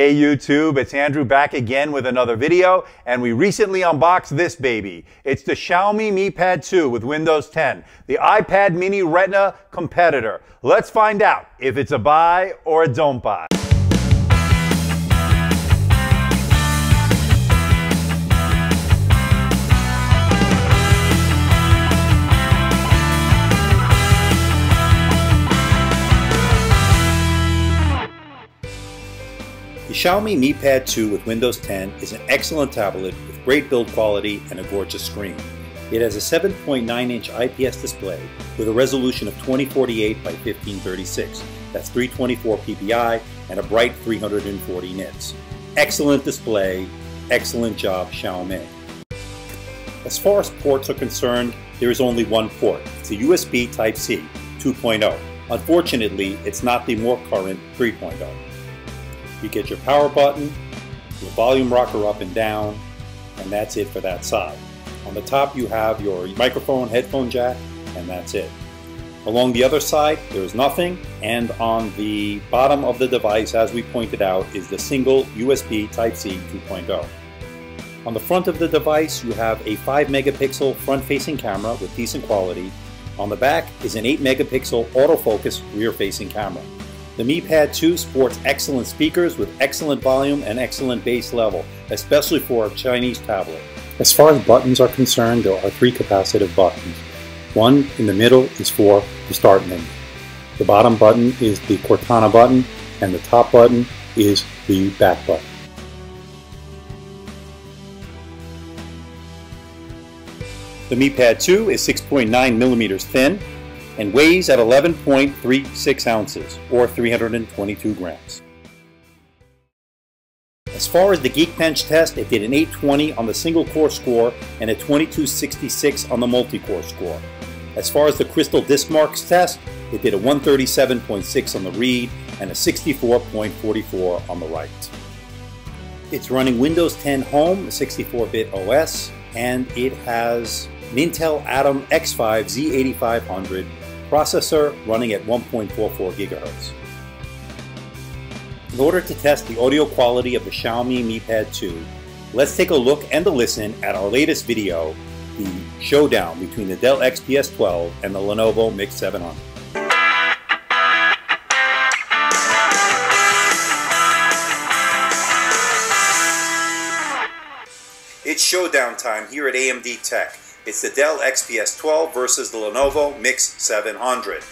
Hey YouTube, it's Andrew back again with another video, and we recently unboxed this baby. It's the Xiaomi Mi Pad 2 with Windows 10, the iPad Mini Retina competitor. Let's find out if it's a buy or a don't buy. The Xiaomi Mi Pad 2 with Windows 10 is an excellent tablet with great build quality and a gorgeous screen. It has a 7.9-inch IPS display with a resolution of 2048 by 1536, that's 324 ppi, and a bright 340 nits. Excellent display, excellent job, Xiaomi. As far as ports are concerned, there is only one port. It's a USB Type-C 2.0. Unfortunately, it's not the more current 3.0. You get your power button, your volume rocker up and down, and that's it for that side. On the top you have your microphone, headphone jack, and that's it. Along the other side there is nothing, and on the bottom of the device, as we pointed out, is the single USB Type-C 2.0. On the front of the device you have a 5-megapixel front-facing camera with decent quality. On the back is an 8-megapixel autofocus rear-facing camera. The Mi Pad 2 sports excellent speakers with excellent volume and excellent bass level, especially for a Chinese tablet. As far as buttons are concerned, there are 3 capacitive buttons. One in the middle is for the start menu. The bottom button is the Cortana button, and the top button is the back button. The Mi Pad 2 is 6.9 millimeters thin and weighs at 11.36 ounces, or 322 grams. As far as the Geekbench test, it did an 820 on the single core score and a 2266 on the multi-core score. As far as the Crystal Discmarks test, it did a 137.6 on the read and a 64.44 on the write. It's running Windows 10 Home, a 64-bit OS, and it has an Intel Atom X5-Z8500 processor running at 1.44 GHz. In order to test the audio quality of the Xiaomi Mi Pad 2, let's take a look and a listen at our latest video, the showdown between the Dell XPS 12 and the Lenovo Miix 700. It's showdown time here at AMD Tech. It's the Dell XPS 12 versus the Lenovo Miix 700.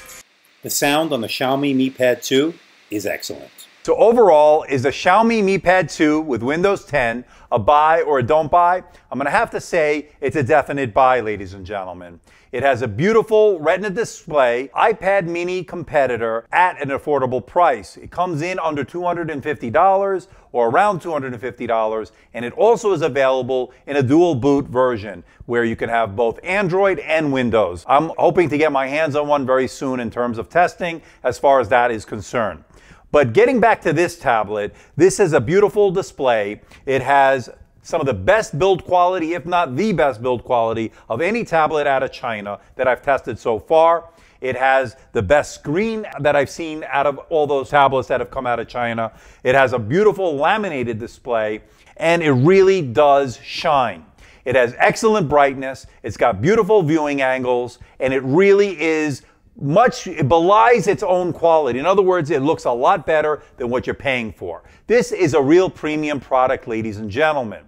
The sound on the Xiaomi Mi Pad 2 is excellent. So overall, is the Xiaomi Mi Pad 2 with Windows 10 a buy or a don't buy? I'm going to have to say it's a definite buy, ladies and gentlemen. It has a beautiful Retina display, iPad Mini competitor at an affordable price. It comes in under $250 or around $250, and it also is available in a dual boot version where you can have both Android and Windows. I'm hoping to get my hands on one very soon in terms of testing as far as that is concerned. But getting back to this tablet, this is a beautiful display. It has some of the best build quality, if not the best build quality, of any tablet out of China that I've tested so far. It has the best screen that I've seen out of all those tablets that have come out of China. It has a beautiful laminated display, and it really does shine. It has excellent brightness, it's got beautiful viewing angles, and it really is it belies its own quality. In other words, it looks a lot better than what you're paying for. This is a real premium product, ladies and gentlemen.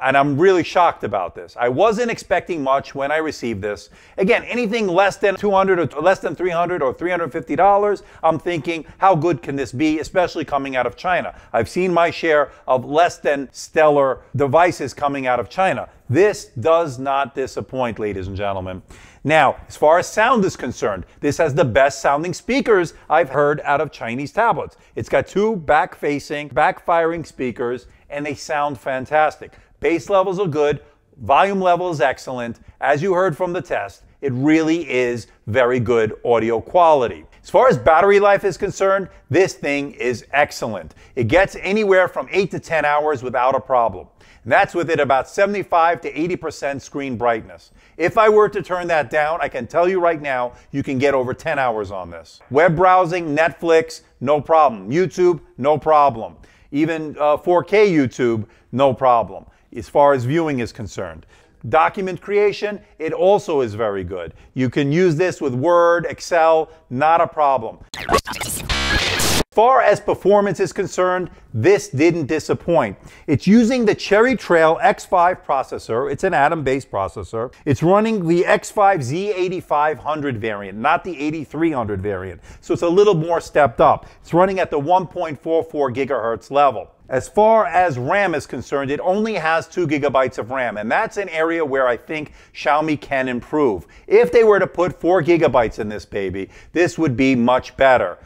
And I'm really shocked about this. I wasn't expecting much when I received this. Again, anything less than $200 or less than $300 or $350, I'm thinking, how good can this be, especially coming out of China? I've seen my share of less than stellar devices coming out of China. This does not disappoint, ladies and gentlemen. Now, as far as sound is concerned, this has the best sounding speakers I've heard out of Chinese tablets. It's got 2 back-facing, back-firing speakers, and they sound fantastic. Bass levels are good, volume level is excellent. As you heard from the test, it really is very good audio quality. As far as battery life is concerned, this thing is excellent. It gets anywhere from 8 to 10 hours without a problem. And that's with it about 75 to 80% screen brightness. If I were to turn that down, I can tell you right now, you can get over 10 hours on this. Web browsing, Netflix, no problem. YouTube, no problem. Even 4K YouTube, no problem, as far as viewing is concerned. Document creation, it also is very good. You can use this with Word, Excel, not a problem. As far as performance is concerned, this didn't disappoint. It's using the Cherry Trail X5 processor. It's an Atom-based processor. It's running the X5-Z8500 variant, not the 8300 variant. So it's a little more stepped up. It's running at the 1.44 gigahertz level. As far as RAM is concerned, it only has 2 gigabytes of RAM, and that's an area where I think Xiaomi can improve. If they were to put 4 gigabytes in this baby, this would be much better.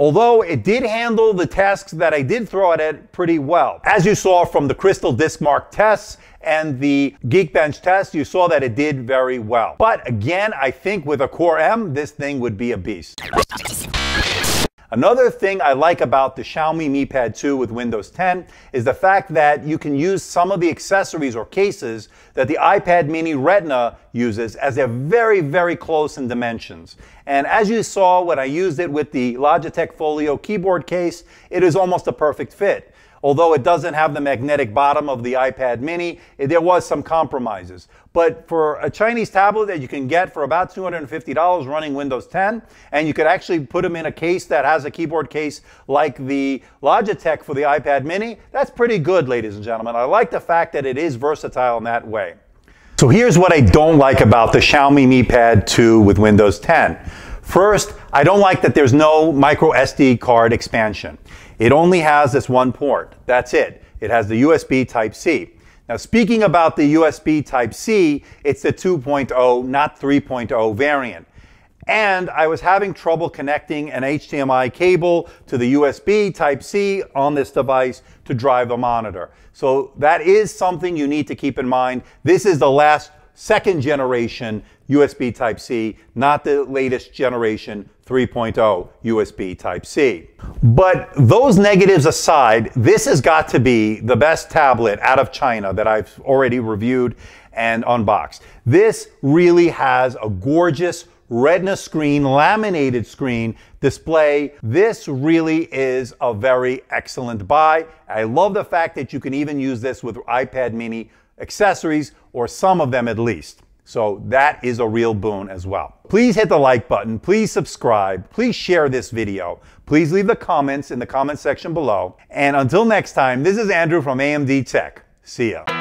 Although it did handle the tasks that I did throw at it pretty well. As you saw from the Crystal Discmarks tests and the Geekbench test, you saw that it did very well. But again, I think with a Core M, this thing would be a beast. Another thing I like about the Xiaomi Mi Pad 2 with Windows 10 is the fact that you can use some of the accessories or cases that the iPad Mini Retina uses, as they're very, very close in dimensions. And as you saw when I used it with the Logitech Folio keyboard case, it is almost a perfect fit. Although it doesn't have the magnetic bottom of the iPad Mini, there was some compromises. But for a Chinese tablet that you can get for about $250 running Windows 10, and you could actually put them in a case that has a keyboard case like the Logitech for the iPad Mini, that's pretty good, ladies and gentlemen. I like the fact that it is versatile in that way. So here's what I don't like about the Xiaomi Mi Pad 2 with Windows 10. First, I don't like that there's no micro SD card expansion. It only has this one port. That's it. It has the USB Type-C. Now, speaking about the USB Type-C, it's the 2.0, not 3.0 variant. And I was having trouble connecting an HDMI cable to the USB Type-C on this device to drive the monitor. So that is something you need to keep in mind. This is the last second generation USB Type-C, not the latest generation 3.0 USB Type-C. But those negatives aside, this has got to be the best tablet out of China that I've already reviewed and unboxed. This really has a gorgeous Retina screen, laminated screen display. This really is a very excellent buy. I love the fact that you can even use this with iPad Mini accessories, or some of them at least. So that is a real boon as well. Please hit the like button, please subscribe, please share this video, please leave the comments in the comment section below. And until next time, this is Andrew from AMD Tech. See ya.